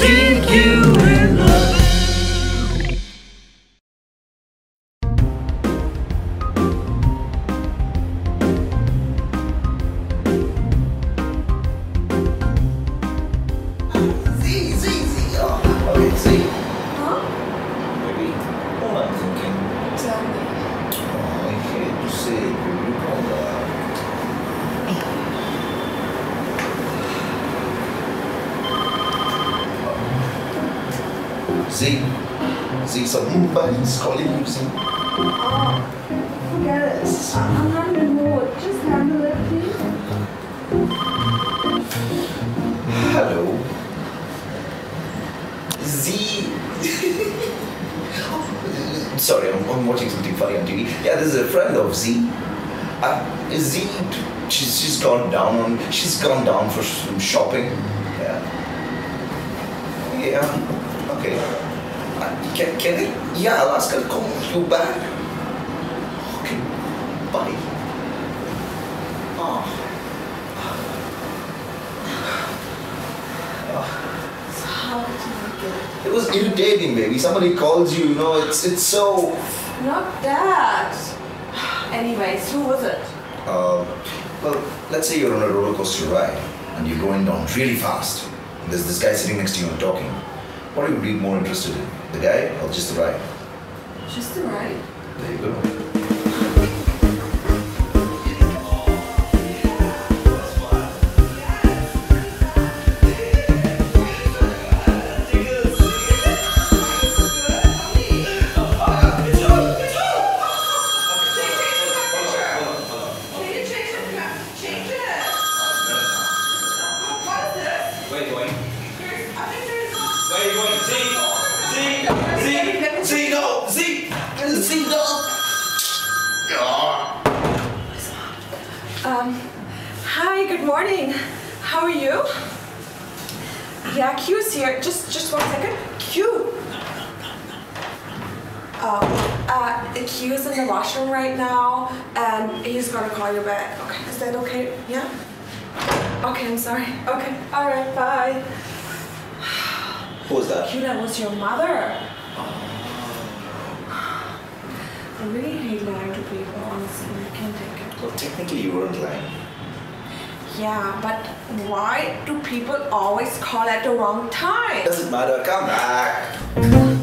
seek you in love. Z, somebody's calling you, Z. Oh, forget it. I'm not in the mood. Just handle it, please. Hello. Z. Sorry, I'm watching something funny on TV. Yeah, this is a friend of Z. Z, she's gone down for some shopping. Yeah. Yeah. Okay. Can I'll ask her to call you back. Okay. Bye. So how did you make it? It was irritating, baby. Somebody calls you, it's so... Not that. Anyways, who was it? Well, let's say you're on a roller coaster ride and you're going down really fast. And there's this guy sitting next to you and talking. What are you more interested in? The guy or just the ride? Just the ride. There you go. Change it. What is this? Wait, wait. I think there's a... Wait, wait, Z, no! Hi, good morning. How are you? Yeah, Q's here. Just 1 second. Q! Q's in the washroom right now, and he's gonna call you back. Okay, is that okay? Yeah? Okay, I'm sorry. Okay, alright, bye. Who was that? Q, that was your mother. I really hate lying to people, honestly. I can't take it. Well, technically you weren't lying. Yeah, but why do people always call at the wrong time? Doesn't matter, come back.